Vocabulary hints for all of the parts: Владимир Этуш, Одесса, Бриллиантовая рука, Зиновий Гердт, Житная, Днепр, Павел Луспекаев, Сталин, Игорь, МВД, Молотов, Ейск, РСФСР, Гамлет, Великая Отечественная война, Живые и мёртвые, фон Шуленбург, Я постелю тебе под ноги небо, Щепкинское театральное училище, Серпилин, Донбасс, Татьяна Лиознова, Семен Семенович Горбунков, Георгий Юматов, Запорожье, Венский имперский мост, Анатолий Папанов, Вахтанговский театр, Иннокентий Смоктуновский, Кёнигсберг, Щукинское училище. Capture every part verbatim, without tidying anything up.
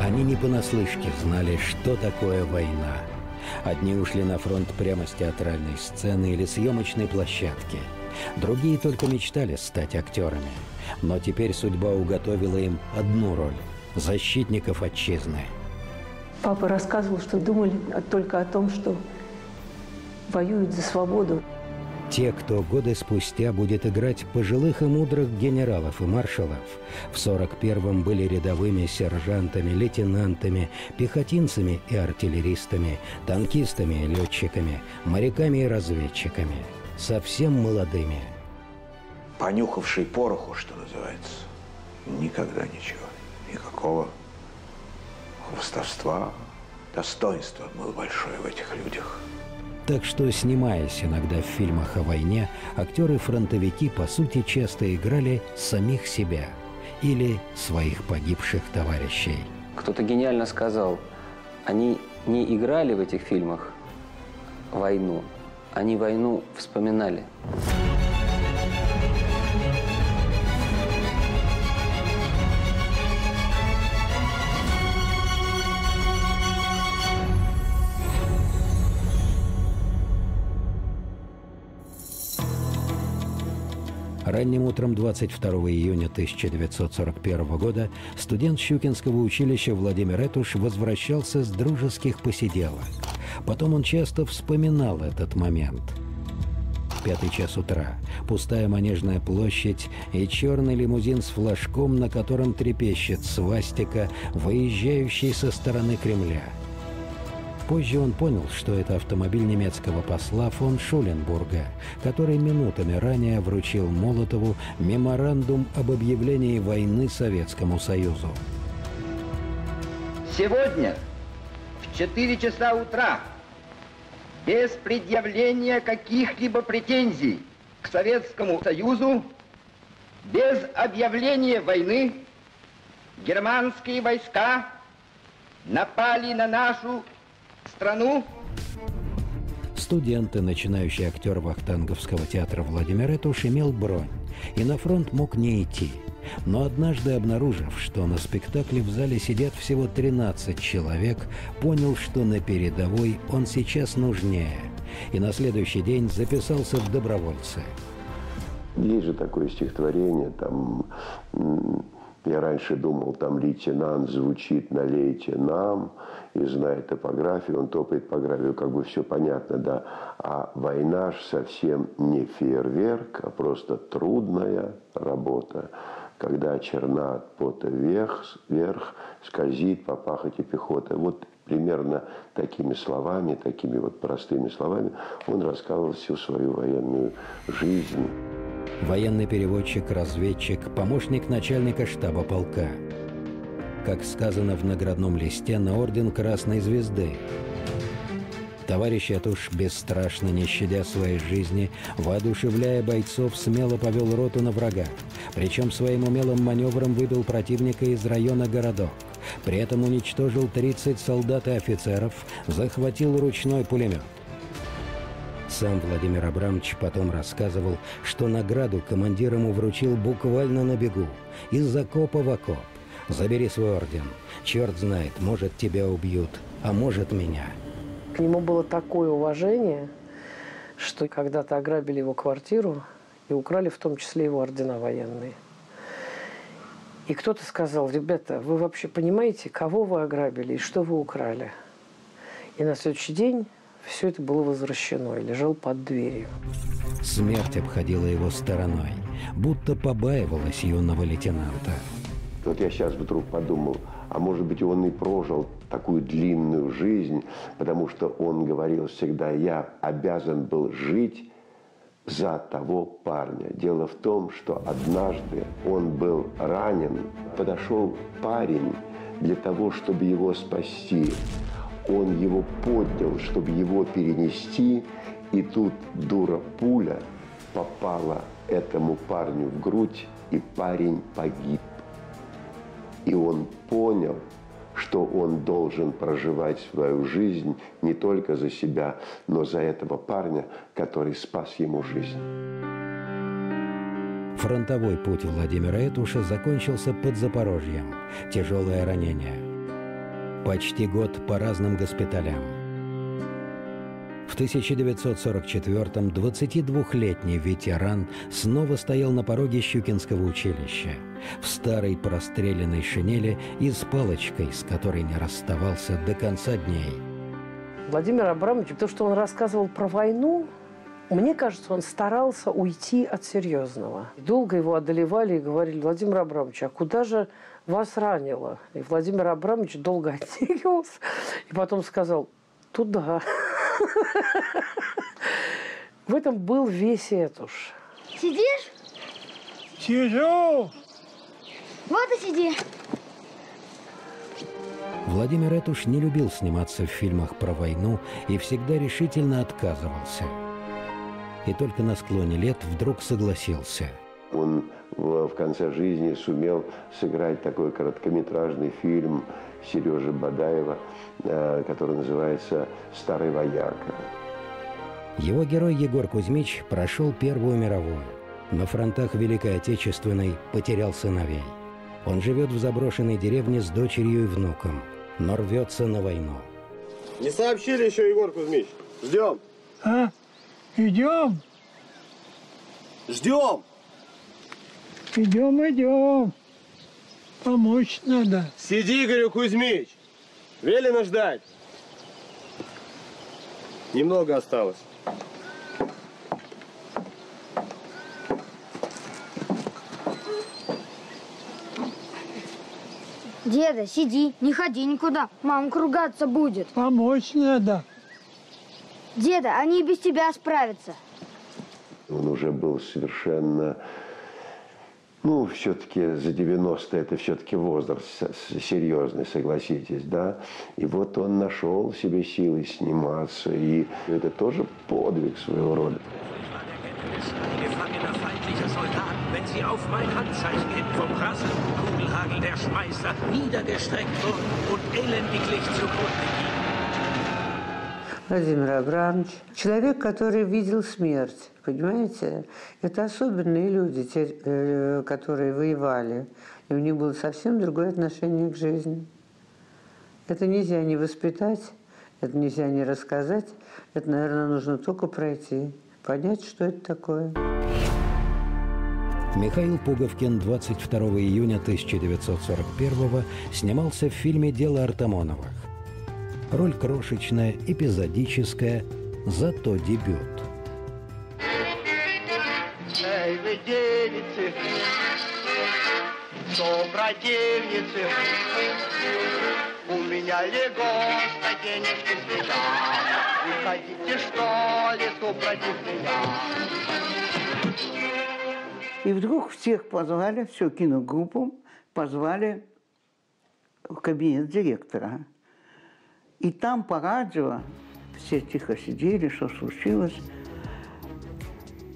Они не понаслышке знали, что такое война. Одни ушли на фронт прямо с театральной сцены или съемочной площадки. Другие только мечтали стать актерами. Но теперь судьба уготовила им одну роль – защитников отчизны. Папа рассказывал, что думали только о том, что воюют за свободу. Те, кто годы спустя будет играть пожилых и мудрых генералов и маршалов, в сорок первом были рядовыми сержантами, лейтенантами, пехотинцами и артиллеристами, танкистами и летчиками, моряками и разведчиками, совсем молодыми. Понюхавший пороху, что называется, никогда ничего, никакого хвостовства, достоинства было большое в этих людях. Так что, снимаясь иногда в фильмах о войне, актеры-фронтовики, по сути, часто играли самих себя или своих погибших товарищей. Кто-то гениально сказал, они не играли в этих фильмах войну, они войну вспоминали. Ранним утром двадцать второго июня тысяча девятьсот сорок первого года студент Щукинского училища Владимир Этуш возвращался с дружеских посиделок. Потом он часто вспоминал этот момент. Пятый час утра, пустая Манежная площадь и черный лимузин с флажком, на котором трепещет свастика, выезжающий со стороны Кремля. Позже он понял, что это автомобиль немецкого посла фон Шуленбурга, который минутами ранее вручил Молотову меморандум об объявлении войны Советскому Союзу. Сегодня в четыре часа утра без предъявления каких-либо претензий к Советскому Союзу, без объявления войны, германские войска напали на нашу страну. Студент и начинающий актер Вахтанговского театра Владимир Этуш имел бронь и на фронт мог не идти. Но однажды, обнаружив, что на спектакле в зале сидят всего тринадцать человек, понял, что на передовой он сейчас нужнее. И на следующий день записался в добровольцы. Есть же такое стихотворение, там... Я раньше думал, там лейтенант звучит, налейте нам, и знает топографию, он топает по гравию, как бы все понятно, да. А война ж совсем не фейерверк, а просто трудная работа, когда черна от пота вверх, вверх скользит по пахоте пехоты. Вот примерно такими словами, такими вот простыми словами он рассказывал всю свою военную жизнь. Военный переводчик, разведчик, помощник начальника штаба полка. Как сказано в наградном листе на орден Красной Звезды. Товарищ Этуш, бесстрашно, не щадя своей жизни, воодушевляя бойцов, смело повел роту на врага. Причем своим умелым маневром выбил противника из района городок. При этом уничтожил тридцать солдат и офицеров, захватил ручной пулемет. Сам Владимир Абрамович потом рассказывал, что награду командир ему вручил буквально на бегу, из окопа в окоп. «Забери свой орден. Черт знает, может, тебя убьют, а может, меня». К нему было такое уважение, что когда-то ограбили его квартиру и украли в том числе его ордена военные. И кто-то сказал: ребята, вы вообще понимаете, кого вы ограбили и что вы украли? И на следующий день... Все это было возвращено и лежал под дверью. Смерть обходила его стороной, будто побаивалась юного лейтенанта. Вот я сейчас вдруг подумал, а может быть, он и прожил такую длинную жизнь, потому что он говорил всегда: я обязан был жить за того парня. Дело в том, что однажды он был ранен, подошел парень для того, чтобы его спасти. Он его поднял, чтобы его перенести, и тут дура пуля попала этому парню в грудь, и парень погиб. И он понял, что он должен проживать свою жизнь не только за себя, но за этого парня, который спас ему жизнь. Фронтовой путь Владимира Этуша закончился под Запорожьем. Тяжелое ранение. почти год по разным госпиталям. В тысяча девятьсот сорок четвёртом двадцатидвухлетний ветеран снова стоял на пороге Щукинского училища в старой простреленной шинели и с палочкой, с которой не расставался до конца дней. Владимир Абрамович, то, что он рассказывал про войну, мне кажется, он старался уйти от серьезного. Долго его одолевали и говорили: Владимир Абрамович, а куда же вас ранило? И Владимир Абрамович долго отделился и потом сказал: туда. В этом был весь Этуш. Сидишь? Сижу. Вот и сиди. Владимир Этуш не любил сниматься в фильмах про войну и всегда решительно отказывался. И только на склоне лет вдруг согласился. Он в конце жизни сумел сыграть такой короткометражный фильм Сережи Бадаева, который называется «Старый вояка». Его герой Егор Кузьмич прошел Первую мировую. На фронтах Великой Отечественной потерял сыновей. Он живет в заброшенной деревне с дочерью и внуком, но рвется на войну. Не сообщили еще, Егор Кузьмич. Ждем. А? Идем. Ждем. Идем, идем. Помочь надо. Сиди, говорю, Кузьмич. Велено ждать. Немного осталось. Деда, сиди, не ходи никуда. Мама ругаться будет. Помочь надо. Деда, они и без тебя справятся. Он уже был совершенно... Ну, все-таки за девяносто это все-таки возраст серьезный, согласитесь, да? И вот он нашел себе силы сниматься, и это тоже подвиг своего рода. Владимир Абрамович, человек, который видел смерть, понимаете? Это особенные люди, те, которые воевали, и у них было совсем другое отношение к жизни. Это нельзя не воспитать, это нельзя не рассказать, это, наверное, нужно только пройти, понять, что это такое. Михаил Пуговкин двадцать второго июня тысяча девятьсот сорок первого снимался в фильме «Дело Артамоновых». Роль крошечная, эпизодическая, зато дебют. Эй, вы девицы, добродельницы, у меня легонько денежки сбежали. Вы хотите, что ли, супротив меня? И вдруг всех позвали, всю киногруппу позвали в кабинет директора. И там по радио все тихо сидели, что случилось.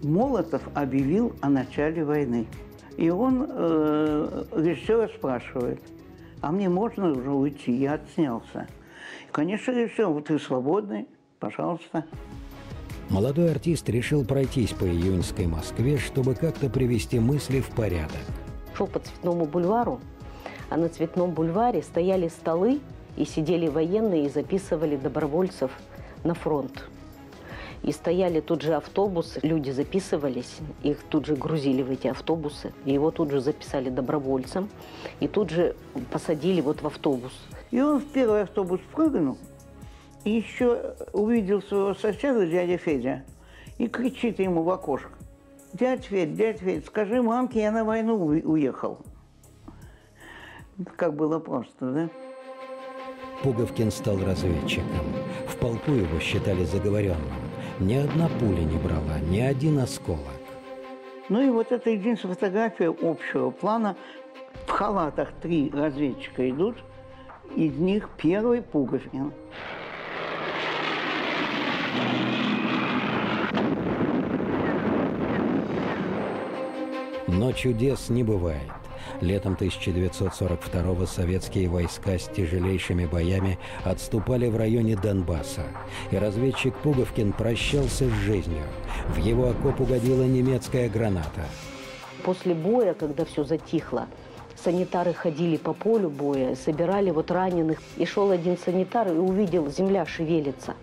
Молотов объявил о начале войны. И он э, режиссера спрашивает: а мне можно уже уйти? Я отснялся. И, конечно, режиссер: вот ты свободный, пожалуйста. Молодой артист решил пройтись по июньской Москве, чтобы как-то привести мысли в порядок. Шел по Цветному бульвару, а на Цветном бульваре стояли столы, и сидели военные и записывали добровольцев на фронт. И стояли тут же автобусы, люди записывались, их тут же грузили в эти автобусы, и его тут же записали добровольцем, и тут же посадили вот в автобус. И он в первый автобус прыгнул, и еще увидел своего соседа, дядя Федя, и кричит ему в окошко: дядь Федь, дядь Федь, скажи мамке, я на войну уехал. Как было просто, да? Пуговкин стал разведчиком. В полку его считали заговоренным. Ни одна пуля не брала, ни один осколок. Ну и вот это единственная фотография общего плана. В халатах три разведчика идут, из них первый Пуговкин. Но чудес не бывает. Летом тысяча девятьсот сорок второго советские войска с тяжелейшими боями отступали в районе Донбасса, и разведчик Пуговкин прощался с жизнью. В его окоп угодила немецкая граната. После боя, когда все затихло, Санитары ходили по полю боя, собирали вот раненых. И шел один санитар и увидел, земля шевелится.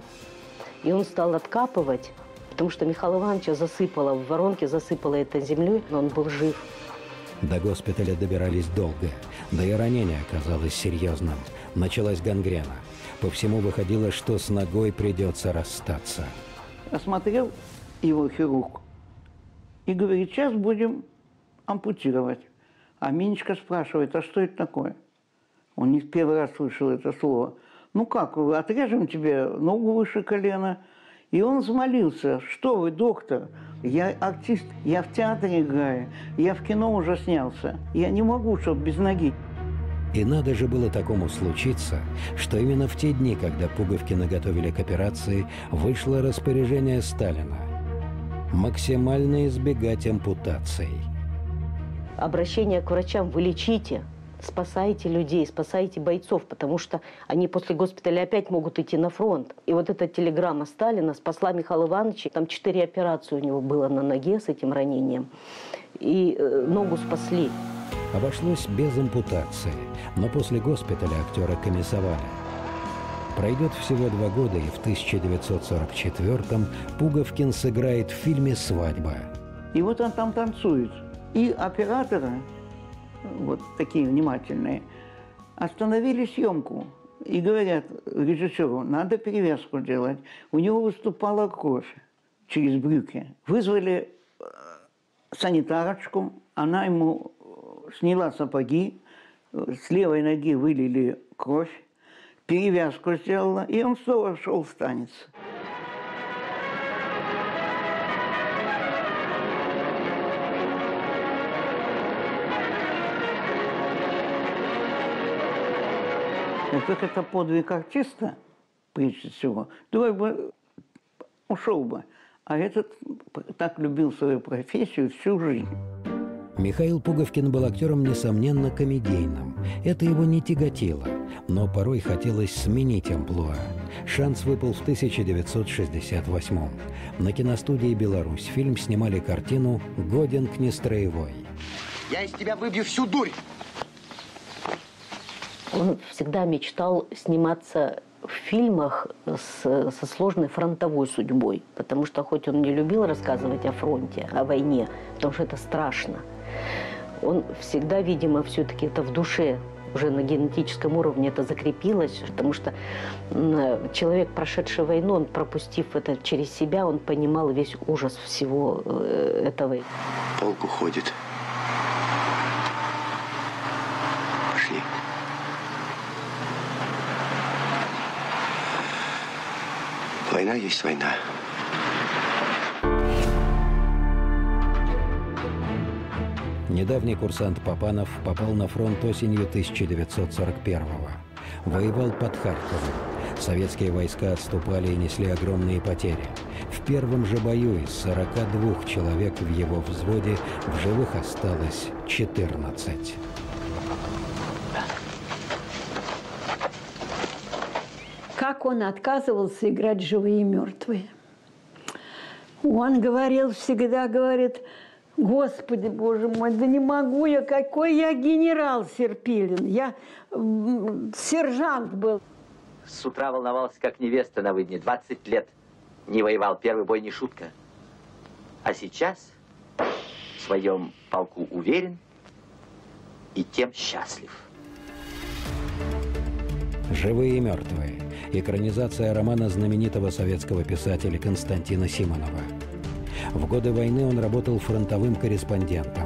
И он стал откапывать, потому что Михаила Ивановича засыпало, в воронке засыпало это землей, но он был жив. До госпиталя добирались долго, да и ранение оказалось серьезным. Началась гангрена. По всему выходило, что с ногой придется расстаться. Осмотрел его хирург и говорит, сейчас будем ампутировать. А Минечка спрашивает, а что это такое? Он не в первый раз слышал это слово. Ну как, вы отрежем тебе ногу выше колена? И он взмолился, что вы, доктор, я артист, я в театре играю, я в кино уже снялся, я не могу, чтобы без ноги. И надо же было такому случиться, что именно в те дни, когда Пуговкина готовили к операции, вышло распоряжение Сталина максимально избегать ампутаций. Обращение к врачам: вы лечите, спасайте людей, спасайте бойцов, потому что они после госпиталя опять могут идти на фронт. И вот эта телеграмма Сталина спасла Михаила Ивановича. Там четыре операции у него было на ноге с этим ранением. И ногу спасли. Обошлось без ампутации, но после госпиталя актера комиссовали. Пройдет всего два года, и в тысяча девятьсот сорок четвёртом Пуговкин сыграет в фильме «Свадьба». И вот он там танцует. И операторы, вот такие внимательные, остановили съемку и говорят режиссеру, надо перевязку делать. У него выступала кровь через брюки. Вызвали санитарочку, она ему сняла сапоги, с левой ноги вылили кровь, перевязку сделала, и он снова шел в танец. Как это подвиг артиста, прежде всего, давай бы ушел бы. А этот так любил свою профессию всю жизнь. Михаил Пуговкин был актером, несомненно, комедийным. Это его не тяготило, но порой хотелось сменить амплуа. Шанс выпал в тысяча девятьсот шестьдесят восьмом. На киностудии «Беларусь» фильм снимали картину «Годен к нестроевой». Я из тебя выбью всю дурь! Он всегда мечтал сниматься в фильмах с, со сложной фронтовой судьбой, потому что хоть он не любил рассказывать о фронте, о войне, потому что это страшно, он всегда, видимо, все-таки это в душе, уже на генетическом уровне это закрепилось, потому что человек, прошедший войну, он, пропустив это через себя, он понимал весь ужас всего этого. Полк уходит. Пошли. Война есть война. Недавний курсант Папанов попал на фронт осенью тысяча девятьсот сорок первого. Воевал под Харьковом. Советские войска отступали и несли огромные потери. В первом же бою из сорока двух человек в его взводе в живых осталось четырнадцать. Как он отказывался играть «Живые и мёртвые». Он говорил всегда, говорит, Господи, Боже мой, да не могу я, какой я генерал Серпилин, я сержант был. С утра волновался, как невеста на выдне, двадцать лет не воевал, первый бой не шутка. А сейчас в своем полку уверен и тем счастлив. «Живые и мертвые» – экранизация романа знаменитого советского писателя Константина Симонова. В годы войны он работал фронтовым корреспондентом.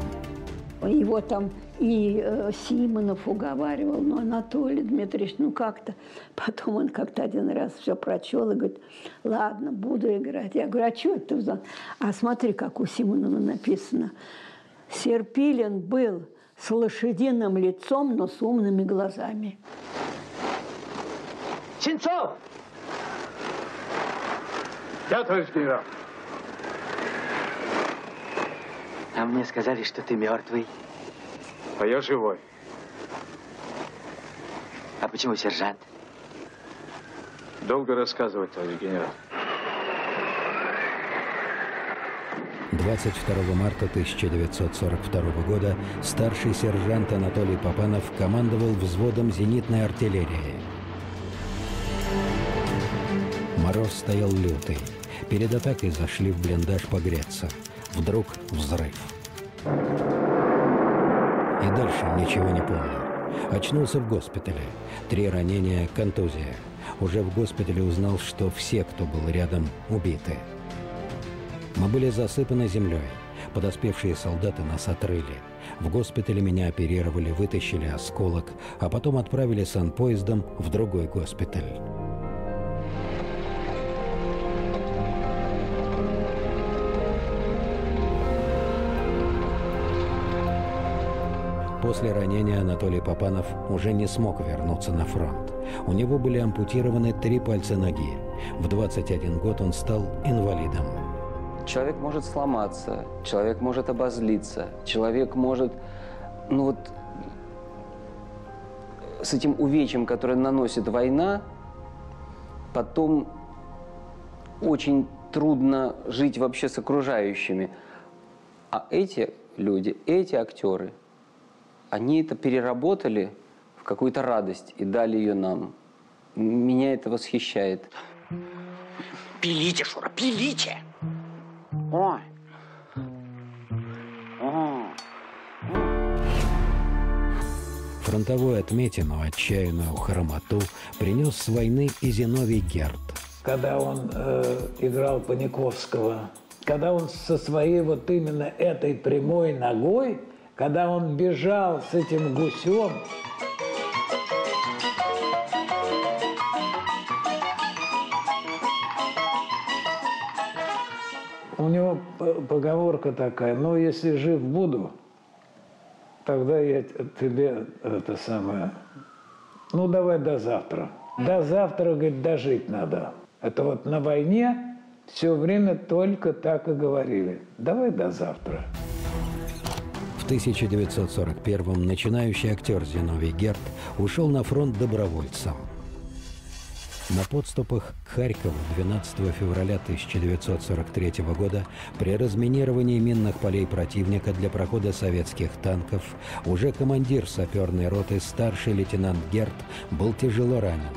Его там и э, Симонов уговаривал, но Анатолий Дмитриевич, ну как-то. Потом он как-то один раз все прочел и говорит, ладно, буду играть. Я говорю, а что это взял? А смотри, как у Симонова написано. Серпилин был с лошадиным лицом, но с умными глазами. Чинцов! Да, товарищ генерал. А мне сказали, что ты мертвый. А я живой. А почему сержант? Долго рассказывать, товарищ генерал. двадцать второго марта тысяча девятьсот сорок второго года старший сержант Анатолий Папанов командовал взводом зенитной артиллерии. Мороз стоял лютый. Перед атакой зашли в блиндаж погреться. Вдруг взрыв. И дальше ничего не помню. Очнулся в госпитале. Три ранения, контузия. Уже в госпитале узнал, что все, кто был рядом, убиты. Мы были засыпаны землей. Подоспевшие солдаты нас отрыли. В госпитале меня оперировали, вытащили осколок, а потом отправили санпоездом в другой госпиталь. После ранения Анатолий Папанов уже не смог вернуться на фронт. У него были ампутированы три пальца ноги. В двадцать один год он стал инвалидом. Человек может сломаться, человек может обозлиться, человек может, ну вот, с этим увечьем, которое наносит война, потом очень трудно жить вообще с окружающими. А эти люди, эти актеры, они это переработали в какую-то радость и дали ее нам. Меня это восхищает. Пилите, Шура, пилите! О. О. Фронтовую отметину, отчаянную хромоту, принес с войны и Зиновий Гердт. Когда он э, играл Паниковского, когда он со своей вот именно этой прямой ногой, когда он бежал с этим гусем. У него поговорка такая: ну, если жив буду, тогда я тебе это самое, ну, давай до завтра. До завтра, говорит, дожить надо. Это вот на войне все время только так и говорили. Давай до завтра. В тысяча девятьсот сорок первом начинающий актер Зиновий Гердт ушел на фронт добровольцем. На подступах к Харькову двенадцатого февраля тысяча девятьсот сорок третьего года при разминировании минных полей противника для прохода советских танков уже командир саперной роты старший лейтенант Гердт был тяжело ранен.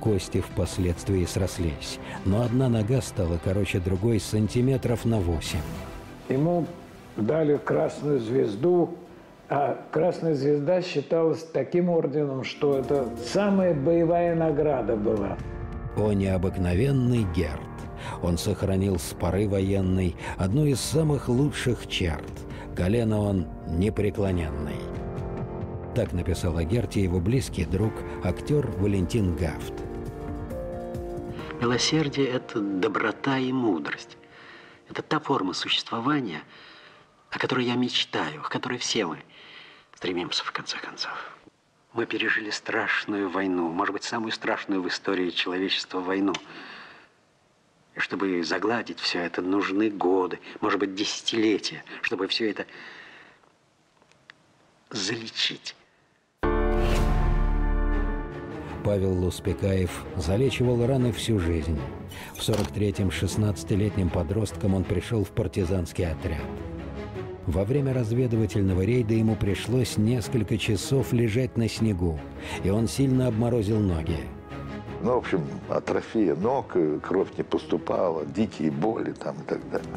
Кости впоследствии срослись, но одна нога стала короче другой сантиметров на восемь. Ему дали красную звезду, а красная звезда считалась таким орденом, что это самая боевая награда была. О, необыкновенный Гердт! Он сохранил с поры военной одну из самых лучших черт. Колено он непреклоненный. Так написал о Гердте его близкий друг, актер Валентин Гафт. Милосердие – это доброта и мудрость. Это та форма существования, о которой я мечтаю, к которой все мы стремимся в конце концов. Мы пережили страшную войну, может быть, самую страшную в истории человечества войну. И чтобы загладить все это, нужны годы, может быть, десятилетия, чтобы все это залечить. Павел Луспекаев залечивал раны всю жизнь. В сорок третьем шестнадцатилетним подростком он пришел в партизанский отряд. Во время разведывательного рейда ему пришлось несколько часов лежать на снегу, и он сильно обморозил ноги. Ну, в общем, атрофия ног, кровь не поступала, дикие боли там и так далее.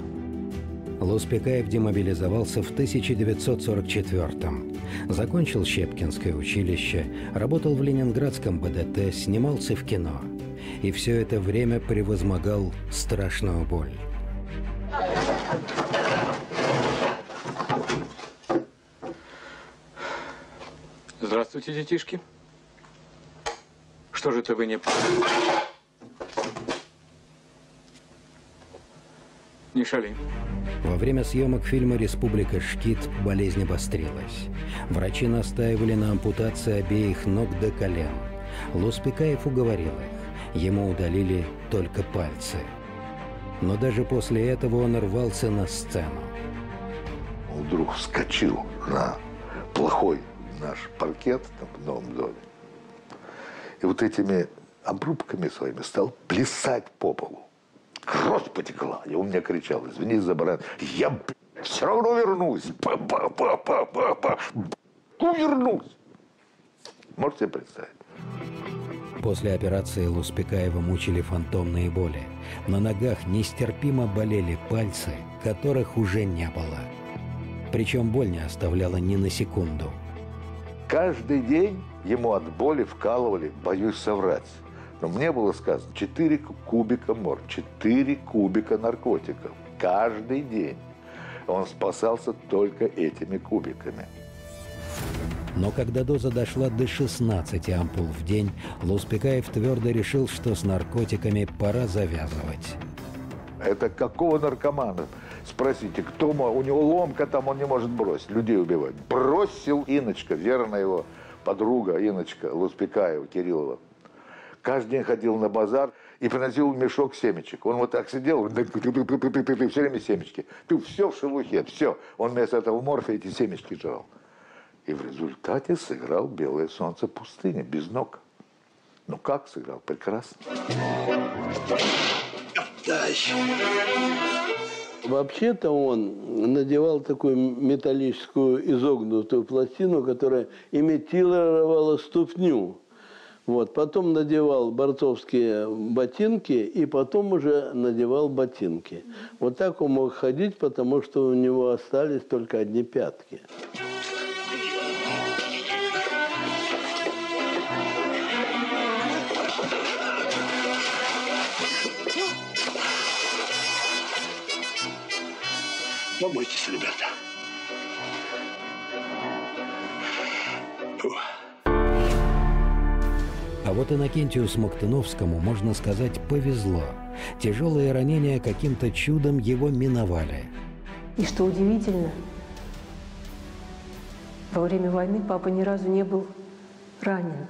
Луспекаев демобилизовался в тысяча девятьсот сорок четвёртом. Закончил Щепкинское училище, работал в Ленинградском БДТ, снимался в кино. И все это время превозмогал страшную боль. Здравствуйте, детишки. Что же это вы не... Не шали. Во время съемок фильма «Республика Шкит» болезнь обострилась. Врачи настаивали на ампутации обеих ног до колен. Луспекаев уговорил их. Ему удалили только пальцы. Но даже после этого он рвался на сцену. Он вдруг вскочил на плохой наш паркет там, в новом доме. И вот этими обрубками своими стал плясать по полу. Кровь потекла. И он мне кричал: извини за баран. Я, блядь, все равно вернусь. Ба-ба-ба-ба-ба-ба. Вернусь. Можете себе представить? После операции Луспекаева мучили фантомные боли. На ногах нестерпимо болели пальцы, которых уже не было. Причем боль не оставляла ни на секунду. Каждый день ему от боли вкалывали, боюсь соврать, но мне было сказано, четыре кубика мор, четыре кубика наркотиков. Каждый день. Он спасался только этими кубиками. Но когда доза дошла до шестнадцати ампул в день, Луспекаев твердо решил, что с наркотиками пора завязывать. Это какого наркомана? Спросите, кто у него ломка там, он не может бросить, людей убивать. Бросил Инночка, верная его подруга Инночка Луспекаева, Кириллова. Каждый день ходил на базар и приносил мешок семечек. Он вот так сидел, все время семечки. Ты все в шелухе, все. Он вместо этого морфия эти семечки жрал. И в результате сыграл «Белое солнце пустыни» без ног. Ну как сыграл? Прекрасно. Вообще-то он надевал такую металлическую изогнутую пластину, которая имитировала ступню. Вот. Потом надевал борцовские ботинки и потом уже надевал ботинки. Вот так он мог ходить, потому что у него остались только одни пятки. Побойтесь, ребята. Фу. А вот Иннокентию Смоктуновскому, можно сказать, повезло. Тяжелые ранения каким-то чудом его миновали. И что удивительно, во время войны папа ни разу не был ранен.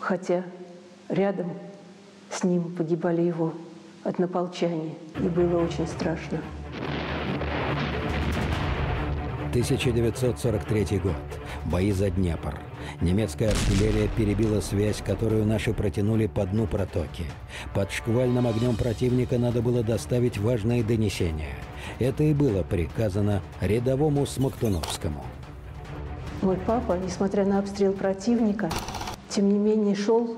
Хотя рядом с ним погибали его однополчане. И было очень страшно. тысяча девятьсот сорок третий год. Бои за Днепр. Немецкая артиллерия перебила связь, которую наши протянули по дну протоки. Под шквальным огнем противника надо было доставить важные донесения. Это и было приказано рядовому Смоктуновскому. Мой папа, несмотря на обстрел противника, тем не менее шел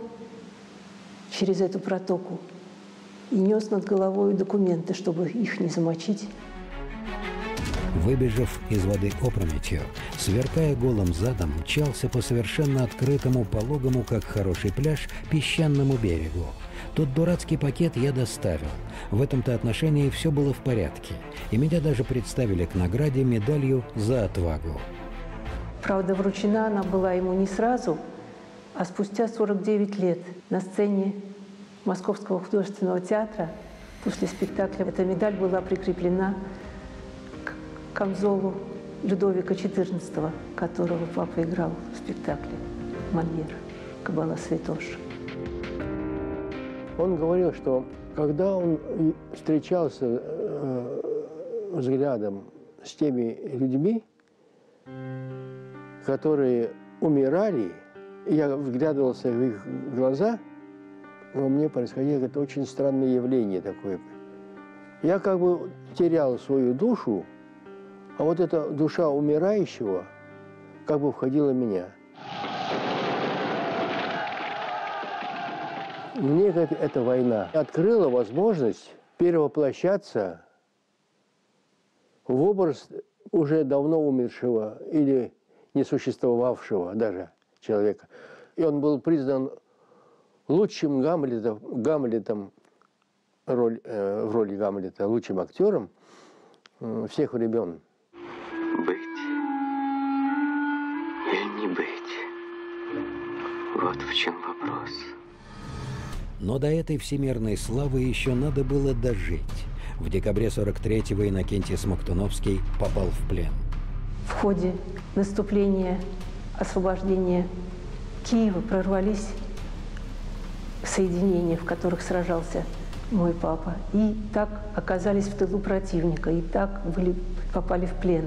через эту протоку и нес над головой документы, чтобы их не замочить. Выбежав из воды опрометью, сверкая голым задом, мчался по совершенно открытому, пологому, как хороший пляж, песчаному берегу. Тот дурацкий пакет я доставил. В этом-то отношении все было в порядке. И меня даже представили к награде медалью за отвагу. Правда, вручена она была ему не сразу, а спустя сорок девять лет на сцене Московского художественного театра после спектакля. Эта медаль была прикреплена к камзолу Людовика четырнадцатого, которого папа играл в спектакле «Мольер. Кабала святош». Он говорил, что когда он встречался э, взглядом с теми людьми, которые умирали, я вглядывался в их глаза, но мне происходило это очень странное явление такое. Я как бы терял свою душу, а вот эта душа умирающего как бы входила в меня. Мне эта, эта война открыла возможность перевоплощаться в образ уже давно умершего или несуществовавшего даже человека. И он был признан лучшим Гамлетом, Гамлетом роль, э, в роли Гамлета, лучшим актером э, всех времен. Быть или не быть, вот в чем вопрос. Но до этой всемирной славы еще надо было дожить. В декабре сорок третьего Иннокентий Смоктуновский попал в плен. В ходе наступления освобождения Киева прорвались соединения, в которых сражался мой папа. И так оказались в тылу противника, и так были, попали в плен.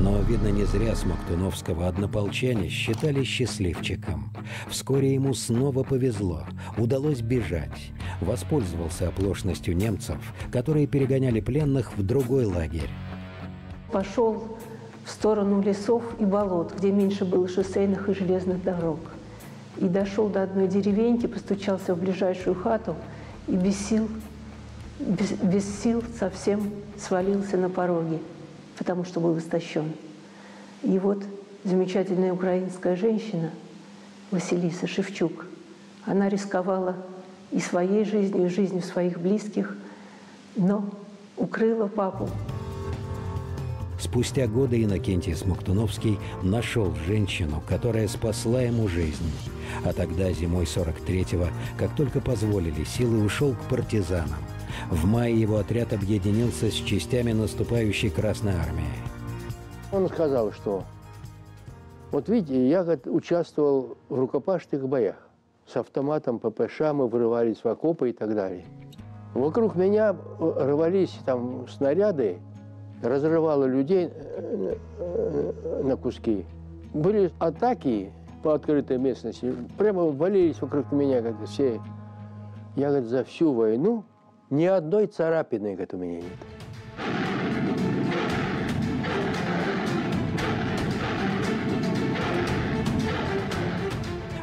Но Очевидно, не зря Смоктуновского однополчане считали счастливчиком. Вскоре ему снова повезло. Удалось бежать. Воспользовался оплошностью немцев, которые перегоняли пленных в другой лагерь. Пошел в сторону лесов и болот, где меньше было шоссейных и железных дорог. И дошел до одной деревеньки, постучался в ближайшую хату и без сил, без, без сил совсем свалился на пороге, потому что был истощен. И вот замечательная украинская женщина, Василиса Шевчук, она рисковала и своей жизнью, и жизнью своих близких, но укрыла папу. Спустя годы Иннокентий Смоктуновский нашел женщину, которая спасла ему жизнь. А тогда, зимой сорок третьего, как только позволили силы, ушел к партизанам. В мае его отряд объединился с частями наступающей Красной Армии. Он сказал, что вот видите, я говорит, участвовал в рукопашных боях. С автоматом, ППШ мы врывались в окопы и так далее. Вокруг меня рвались там снаряды, разрывало людей на куски. Были атаки по открытой местности, прямо валились вокруг меня, говорит, все. Я, говорит, за всю войну ни одной царапины, говорит, у меня нет.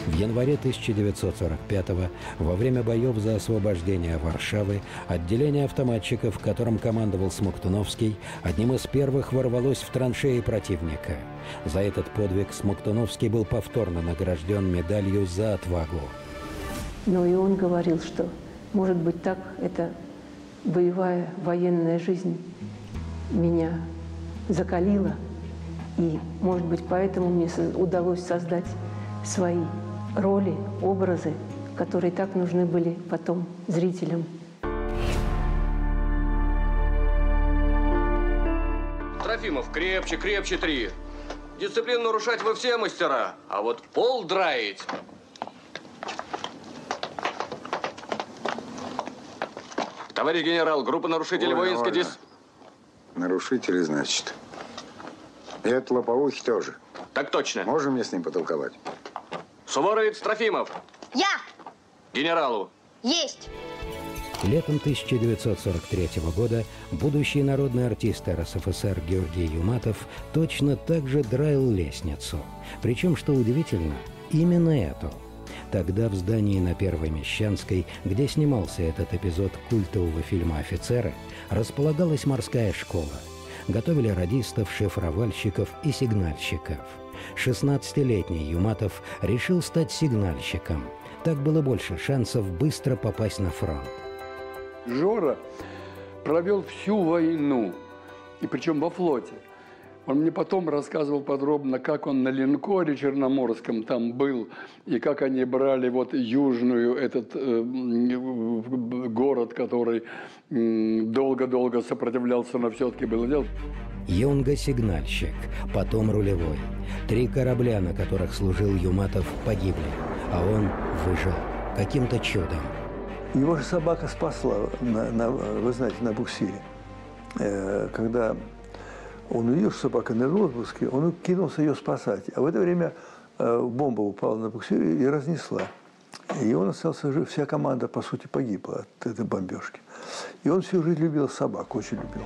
В январе тысяча девятьсот сорок пятого во время боев за освобождение Варшавы отделение автоматчиков, которым командовал Смоктуновский, одним из первых ворвалось в траншеи противника. За этот подвиг Смоктуновский был повторно награжден медалью за отвагу. Но и он говорил, что, может быть, так эта боевая военная жизнь меня закалила, и, может быть, поэтому мне удалось создать свои роли, образы, которые так нужны были потом зрителям. Трофимов, крепче, крепче три. Дисциплину нарушать вы все мастера, а вот пол драить. Товарищ генерал, группа нарушителей Ой, воинской дис... Нарушители, значит. И от лоповухи тоже. Так точно. Можем мне с ним потолковать? Суворовец Трофимов. Я. Генералу. Есть. Летом тысяча девятьсот сорок третьего года будущий народный артист РСФСР Георгий Юматов точно так же драил лестницу. Причем, что удивительно, именно эту. Тогда в здании на Первой Мещанской, где снимался этот эпизод культового фильма «Офицеры», располагалась морская школа. Готовили радистов, шифровальщиков и сигнальщиков. шестнадцатилетний Юматов решил стать сигнальщиком. Так было больше шансов быстро попасть на фронт. Жора провел всю войну, и причем во флоте. Он мне потом рассказывал подробно, как он на линкоре черноморском там был, и как они брали вот южную, этот э, город, который долго-долго э, сопротивлялся, но все-таки было дело. Юнга – сигнальщик, потом рулевой. Три корабля, на которых служил Юматов, погибли, а он выжил каким-то чудом. Его же собака спасла, на, на, вы знаете, на буксире, э, когда... Он увидел, что собака на отпуске, он кинулся ее спасать. А в это время э, бомба упала на буксире и разнесла. И он остался жив. Вся команда, по сути, погибла от этой бомбежки. И он всю жизнь любил собак, очень любил.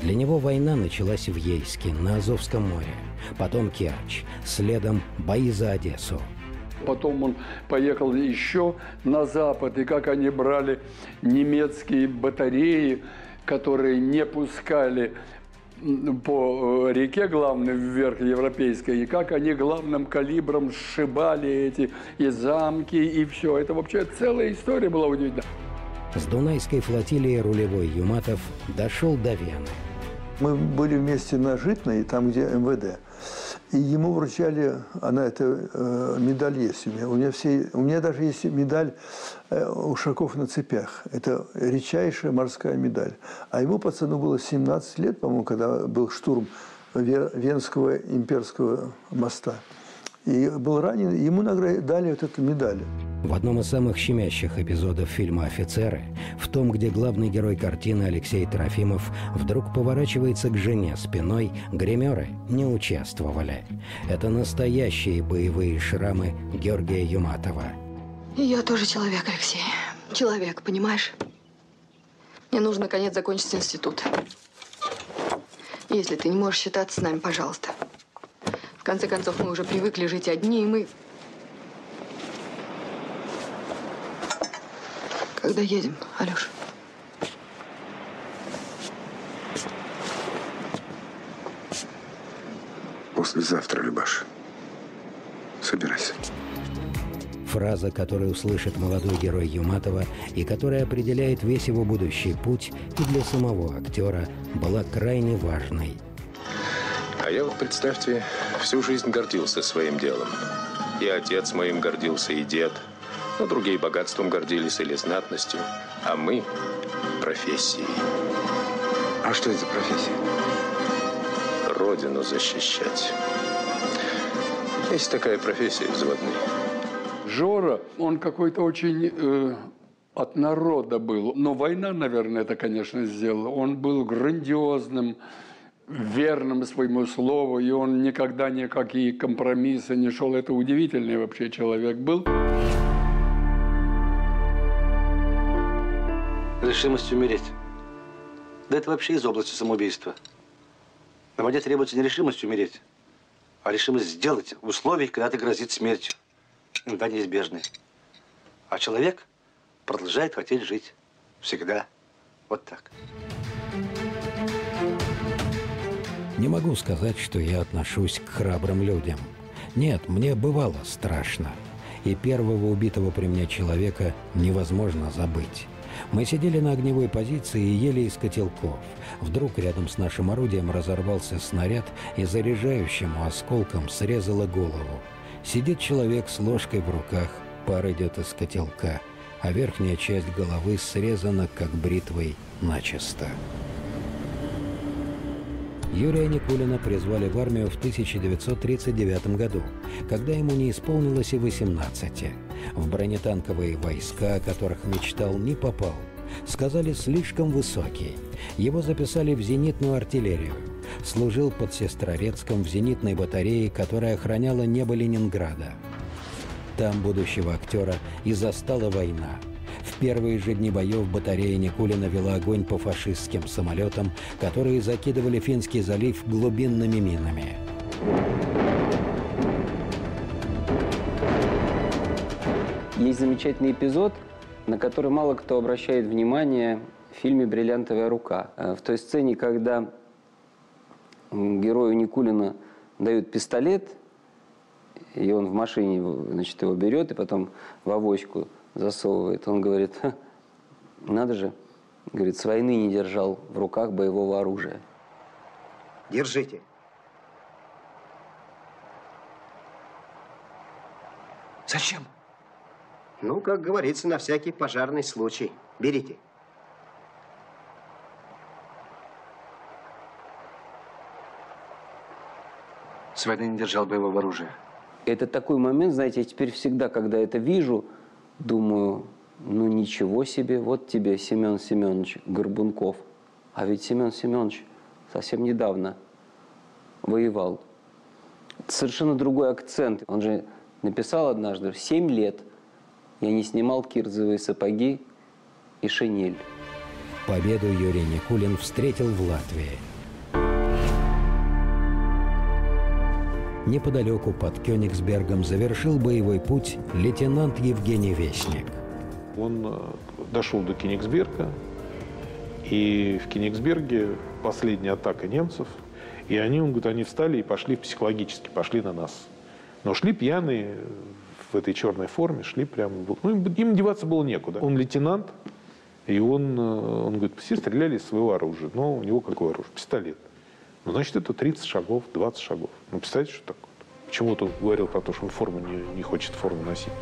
Для него война началась в Ейске, на Азовском море. Потом Керчь, следом бои за Одессу. Потом он поехал еще на запад, и как они брали немецкие батареи, которые не пускали по реке главной вверх европейской, и как они главным калибром сшибали эти и замки, и все. Это вообще целая история была удивительна. С Дунайской флотилии рулевой Юматов дошел до Вены. Мы были вместе на Житной, там, где МВД, и ему вручали, она, эта э, медаль есть у меня, у меня, все, у меня даже есть медаль э, «Ушаков на цепях», это редчайшая морская медаль. А ему, пацану, было семнадцать лет, по-моему, когда был штурм Венского имперского моста. И был ранен, ему наград... дали вот эту медаль. В одном из самых щемящих эпизодов фильма «Офицеры», в том, где главный герой картины Алексей Трофимов вдруг поворачивается к жене спиной, гримеры не участвовали. Это настоящие боевые шрамы Георгия Юматова. Я тоже человек, Алексей. Человек, понимаешь? Мне нужно, наконец, закончить институт. Если ты не можешь считаться с нами, пожалуйста. В конце концов, мы уже привыкли жить одни, и мы... Когда едем, Алёш? Послезавтра, Любаш. Собирайся. Фраза, которую услышит молодой герой Юматова и которая определяет весь его будущий путь и для самого актера, была крайне важной. А я вот, представьте, всю жизнь гордился своим делом. И отец моим гордился, и дед. Но другие богатством гордились или знатностью, а мы – профессией. А что это за профессия? Родину защищать. Есть такая профессия взводная. Жора, он какой-то очень э, от народа был. Но война, наверное, это, конечно, сделала. Он был грандиозным, верным своему слову, и он никогда никакие компромиссы не шел. Это удивительный вообще человек был. Решимость умереть. Да это вообще из области самоубийства. Но мне требуется не решимость умереть, а решимость сделать в условиях, когда ты грозит смертью. Иногда неизбежной. А человек продолжает хотеть жить. Всегда. Вот так. Не могу сказать, что я отношусь к храбрым людям. Нет, мне бывало страшно. И первого убитого при мне человека невозможно забыть. Мы сидели на огневой позиции и ели из котелков. Вдруг рядом с нашим орудием разорвался снаряд и заряжающему осколком срезало голову. Сидит человек с ложкой в руках, пар идет из котелка, а верхняя часть головы срезана, как бритвой, начисто. Юрия Никулина призвали в армию в тысяча девятьсот тридцать девятом году, когда ему не исполнилось и восемнадцати. В бронетанковые войска, о которых мечтал, не попал. Сказали, слишком высокий. Его записали в зенитную артиллерию. Служил под Сестрорецком в зенитной батарее, которая охраняла небо Ленинграда. Там будущего актера и застала война. В первые же дни боев батарея Никулина вела огонь по фашистским самолетам, которые закидывали Финский залив глубинными минами. Есть замечательный эпизод, на который мало кто обращает внимание в фильме «Бриллиантовая рука». В той сцене, когда герою Никулина дают пистолет, и он в машине, значит, его берет и потом в авоську засовывает. Он говорит, надо же, говорит, с войны не держал в руках боевого оружия. Держите. Зачем? Ну, как говорится, на всякий пожарный случай. Берите. С войны не держал боевого оружия. Это такой момент, знаете, я теперь всегда, когда это вижу, думаю, ну ничего себе, вот тебе Семен Семенович Горбунков. А ведь Семен Семенович совсем недавно воевал. Это совершенно другой акцент. Он же написал однажды, семь лет. Я не снимал кирзовые сапоги и шинель. Победу Юрий Никулин встретил в Латвии. Неподалеку под Кёнигсбергом завершил боевой путь лейтенант Евгений Весник. Он дошел до Кёнигсберга, и в Кёнигсберге последняя атака немцев. И они, он говорит, они встали и пошли психологически, пошли на нас. Но шли пьяные, в этой черной форме, шли прямо. Ну, им деваться было некуда. Он лейтенант, и он, он говорит, все стреляли из своего оружия. Но у него какое оружие? Пистолет. Ну, значит, это тридцать шагов, двадцать шагов. Ну, представляете, что такое? Почему-то он говорил про то, что он форму не, не хочет форму носить.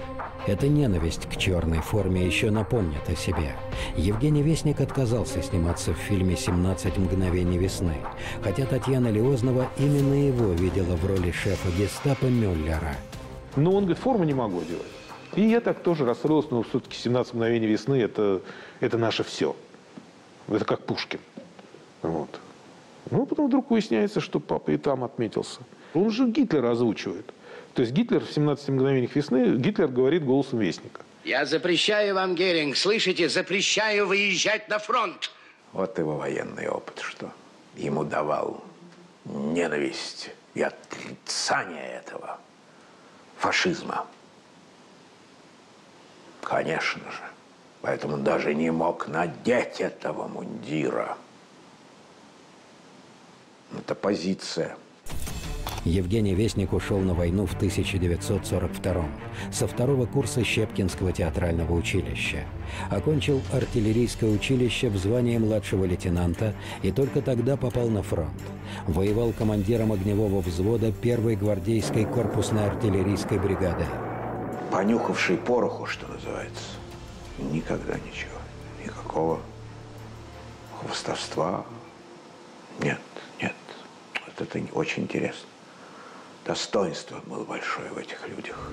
Эта ненависть к черной форме еще напомнит о себе. Евгений Весник отказался сниматься в фильме «семнадцать мгновений весны», хотя Татьяна Лиознова именно его видела в роли шефа гестапо Мюллера. Но он говорит, форму не могу делать. И я так тоже расстроился, но все-таки семнадцать мгновений весны это, это наше все. Это как Пушкин. Вот. Ну, потом вдруг выясняется, что папа и там отметился. Он же Гитлера озвучивает. То есть Гитлер в семнадцати мгновениях весны, Гитлер говорит голосом Вестника. Я запрещаю вам, Геринг, слышите, запрещаю выезжать на фронт. Вот его военный опыт, что ему давал ненависть и отрицание этого фашизма. Конечно же. Поэтому он даже не мог надеть этого мундира. Это позиция. Евгений Весник ушел на войну в тысяча девятьсот сорок втором, со второго курса Щепкинского театрального училища. Окончил артиллерийское училище в звании младшего лейтенанта и только тогда попал на фронт. Воевал командиром огневого взвода первой гвардейской корпусно-артиллерийской бригады. Понюхавший пороху, что называется, никогда ничего, никакого хвостовства нет, нет. Вот это очень интересно. Достоинство было большое в этих людях.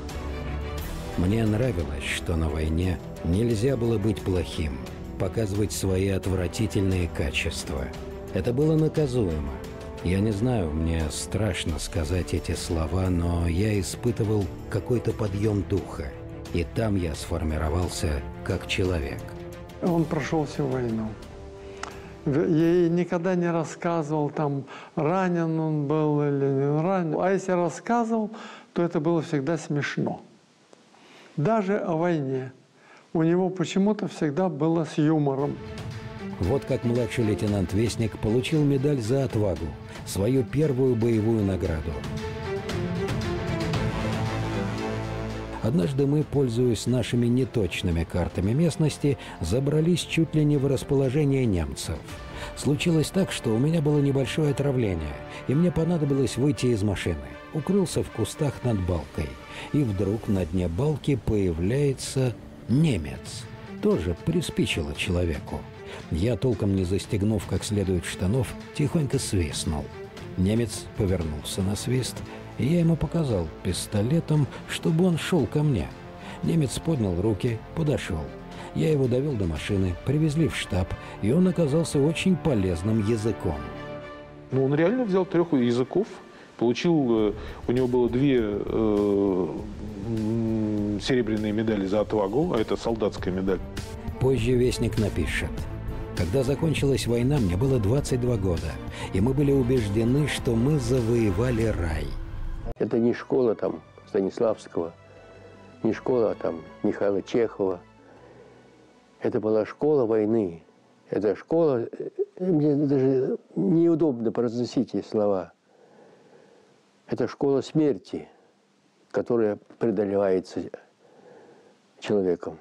Мне нравилось, что на войне нельзя было быть плохим, показывать свои отвратительные качества. Это было наказуемо. Я не знаю, мне страшно сказать эти слова, но я испытывал какой-то подъем духа. И там я сформировался как человек. Он прошел всю войну. Я ей никогда не рассказывал, там, ранен он был или не ранен. А если рассказывал, то это было всегда смешно. Даже о войне. У него почему-то всегда было с юмором. Вот как младший лейтенант Вестник получил медаль за отвагу, свою первую боевую награду. Однажды мы, пользуясь нашими неточными картами местности, забрались чуть ли не в расположение немцев. Случилось так, что у меня было небольшое отравление, и мне понадобилось выйти из машины. Укрылся в кустах над балкой, и вдруг на дне балки появляется немец. Тоже приспичило человеку. Я, толком не застегнув как следует штанов, тихонько свистнул. Немец повернулся на свист, и я ему показал пистолетом, чтобы он шел ко мне. Немец поднял руки, подошел. Я его довел до машины, привезли в штаб, и он оказался очень полезным языком. Ну, он реально взял трех языков, получил, у него было две э, серебряные медали за отвагу, а это солдатская медаль. Позже Вестник напишет. Когда закончилась война, мне было двадцать два года, и мы были убеждены, что мы завоевали рай. Это не школа там Станиславского, не школа а, там Михаила Чехова. Это была школа войны. Это школа... Мне даже неудобно произносить эти слова. Это школа смерти, которая преодолевается человеком.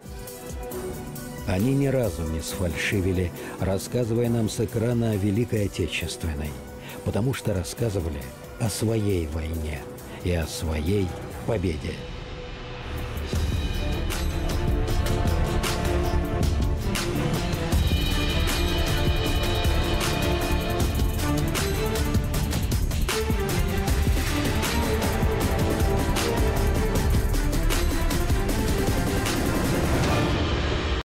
Они ни разу не сфальшивили, рассказывая нам с экрана о Великой Отечественной, потому что рассказывали о своей войне и о своей победе.